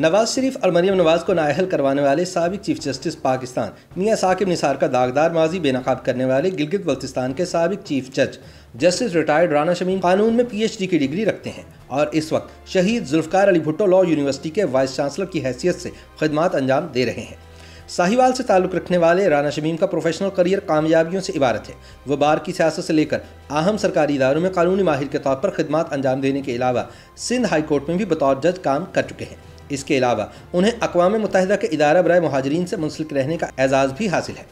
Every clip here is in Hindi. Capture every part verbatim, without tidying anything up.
नवाज़ शरीफ और मरियम नवाज़ को नाअहल करवाने वाले साबिक चीफ जस्टिस पाकिस्तान मियां साकिब निसार का दागदार माजी बेनकाब करने वाले गिलगित बल्तिस्तान के साबिक चीफ जज जस्टिस रिटायर्ड राना शमीम कानून में पीएचडी की डिग्री रखते हैं और इस वक्त शहीद जुल्फ़कार अली भुट्टो लॉ यूनिवर्सिटी के वाइस चांसलर की हैसियत से खदमात अंजाम दे रहे हैं। साहिवाल से ताल्लुक़ रखने वाले राना शमीम का प्रोफेशनल करियर कामयाबियों से इबारत है। वह बार की सियासत से लेकर अहम सरकारी इदारों में कानूनी माहिर के तौर पर खदमात अंजाम देने के अलावा सिंध हाईकोर्ट में भी बतौर जज काम कर चुके हैं। इसके अलावा उन्हें अक़वाम मुत्तहिदा के इदारा बराए मुहाजिरीन से मुंसलिक रहने का एजाज़ भी हासिल है।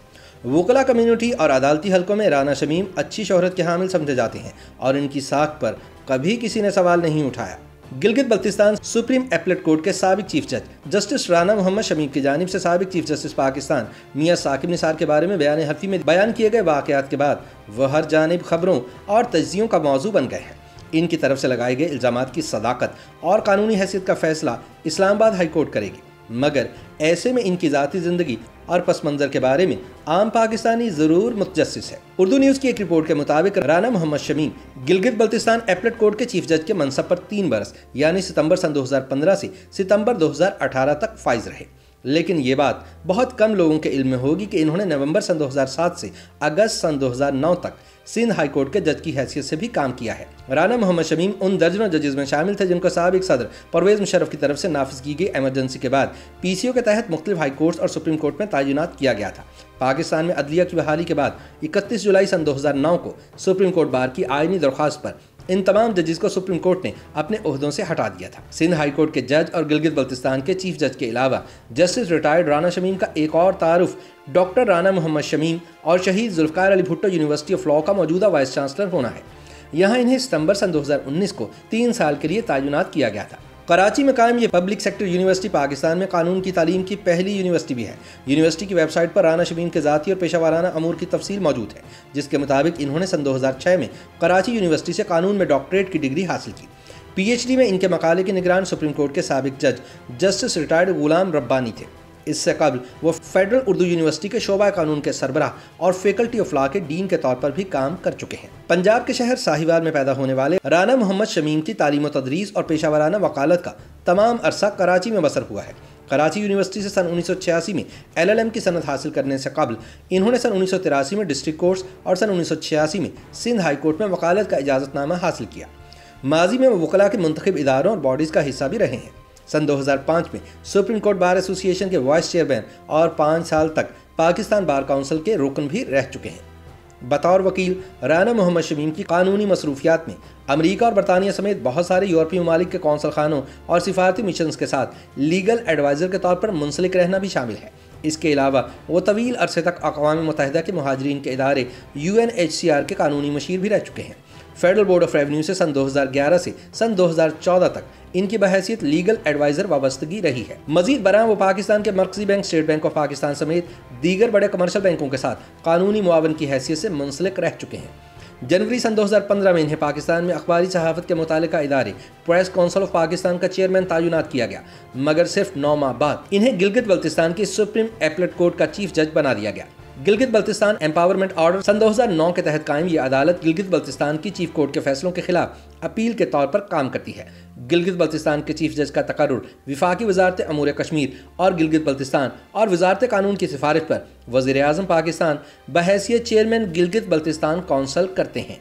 वकला कम्यूनिटी और अदालती हलकों में राना शमीम अच्छी शोहरत के हामिल समझे जाते हैं और इनकी साख पर कभी किसी ने सवाल नहीं उठाया। Gilgit Baltistan supreme appellate court के साबिक चीफ जज जस्टिस राना मोहम्मद शमीम की जानिब से साबिक चीफ जस्टिस पाकिस्तान मियां साकिब निसार के बारे में बयान हरफी में बयान किए गए वाक़यात के बाद वह हर जानिब खबरों और तज्ज़ियों का मौजू बन गए हैं। इनकी तरफ से लगाए गए इल्ज़ामात की सदाकत और कानूनी हैसियत का फैसला इस्लामाबाद हाई कोर्ट करेगी, मगर ऐसे में इनकी ज़ाती ज़िंदगी और पस मंज़र के बारे में आम पाकिस्तानी ज़रूर मुतजस्सिस है। उर्दू न्यूज़ की एक रिपोर्ट के मुताबिक राना मोहम्मद शमीम गिलगित बल्तिस्तान एपलेट कोर्ट के चीफ जज के मनसब पर तीन बरस यानी सितंबर सन दो हज़ार पंद्रह से सितंबर दो हज़ार अठारह तक फाइज रहे, लेकिन ये बात बहुत कम लोगों के इल्म में होगी कि इन्होंने नवंबर सन दो हज़ार सात से अगस्त सन दो हज़ार नौ तक सिंध हाई कोर्ट के जज की हैसियत से भी काम किया है। राना मोहम्मद शमीम उन दर्जनों जजेस में शामिल थे जिनको साबिक सदर परवेज मुशर्रफ की तरफ से नाफिज की गई एमरजेंसी के बाद पीसीओ के तहत मुख्तलिफ हाई कोर्ट्स और सुप्रीम कोर्ट में तैनात किया गया था। पाकिस्तान में अदलिया की बहाली के बाद इकतीस जुलाई सन दो हज़ार नौ को सुप्रीम कोर्ट बार की आइनी दरख्वास्त पर इन तमाम जजेस को सुप्रीम कोर्ट ने अपने ओहदों से हटा दिया था। सिंध हाई कोर्ट के जज और गिलगित बल्तिस्तान के चीफ जज के अलावा जस्टिस रिटायर्ड राना शमीम का एक और तारुफ डॉक्टर राना मोहम्मद शमीम और शहीद Zulfikar Ali Bhutto university of law का मौजूदा वाइस चांसलर होना है। यहाँ इन्हें सितंबर सन दो हज़ार उन्नीस को तीन साल के लिए तैनात किया गया था। कराची में कायम ये पब्लिक सेक्टर यूनिवर्सिटी पाकिस्तान में कानून की तालीम की पहली यूनिवर्सिटी भी है। यूनिवर्सिटी की वेबसाइट पर राना शमीम के ज़ाती और पेशावाराना अमूर की तफसील मौजूद है, जिसके मुताबिक इन्होंने सन दो हज़ार छह में कराची यूनिवर्सिटी से कानून में डॉक्टरेट की डिग्री हासिल की। पीएचडी में इनके मकाले की निगरान सुप्रीम कोर्ट के साबिक जज जस्टिस रिटायर्ड गुलाम रब्बानी थे। इससे कबल वो फेडरल उर्दू यूनिवर्सिटी के शोबा कानून के सरबराह और फैकल्टी ऑफ लॉ के डीन के तौर पर भी काम कर चुके हैं। पंजाब के शहर साहिवाल में पैदा होने वाले राना मोहम्मद शमीम की तालीम और तदरीस और पेशावराना वकालत का तमाम अरसा कराची में बसर हुआ है। कराची यूनिवर्सिटी से सन उन्नीस सौ छियासी में एल एल एम की सनद हासिल करने से कबल इन्होंने सन उन्नीस सौ तिरासी में डिस्ट्रिक्ट कोर्ट्स और सन उन्नीस सौ छियासी में सिंध हाई कोर्ट में वकालत का इजाज़तनामा हासिल किया। माजी में वो वकला के मुंतखब इदारों और बॉडीज़ का हिस्सा भी रहे हैं। सन दो हज़ार पाँच में सुप्रीम कोर्ट बार एसोसिएशन के वाइस चेयरमैन और पाँच साल तक पाकिस्तान बार काउंसिल के रुकन भी रह चुके हैं। बतौर वकील राना मोहम्मद शमीम की कानूनी मसरूफियात में अमरीका और बरतानिया समेत बहुत सारे यूरोपीय ममालिक के कौंसल खानों और सिफारती मिशंस के साथ लीगल एडवाइज़र के तौर पर मुंसलिक रहना भी शामिल है। इसके अलावा वो तवील अरसे तक अक़वाम मुत्तहिदा के महाजरीन के इदारे U N H C R के कानूनी मशीर भी रह चुके हैं। फेडरल बोर्ड ऑफ रेवेन्यू से सन दो हज़ार ग्यारह से सन दो हज़ार चौदह तक इनकी बहैसियत लीगल एडवाइज़र वाबस्तगी रही है। मजीद बरां वो पाकिस्तान के मरकजी bank state bank of Pakistan समेत दीगर बड़े कमर्शल बैंकों के साथ कानूनी मुआवन की हैसियत से मुंसलिक रह चुके हैं। जनवरी सन दो हज़ार पंद्रह में इन्हें पाकिस्तान में अखबारी सहाफ़त के मुतालिका इदारे प्रेस काउंसिल ऑफ पाकिस्तान का चेयरमैन तैनात किया गया, मगर सिर्फ नौ माह बाद इन्हें गिलगित बल्तिस्तान की सुप्रीम एपलेट कोर्ट का चीफ जज बना दिया गया। गिलगित बल्तिस्तान एम्पावरमेंट ऑर्डर सन दो हज़ार नौ के तहत कायम ये अदालत गिलगित बल्तिस्तान की चीफ कोर्ट के फैसलों के खिलाफ अपील के तौर पर काम करती है। गिलगित बल्तिस्तान के चीफ जज का तकर्रुर विफाकी वजारत अमूर कश्मीर और गिलगित बल्तिस्तान और वजारत कानून की सिफारिश पर वज़ीर आज़म पाकिस्तान बहैसियत चेयरमैन गिलगित बल्तिस्तान कौंसल करते हैं।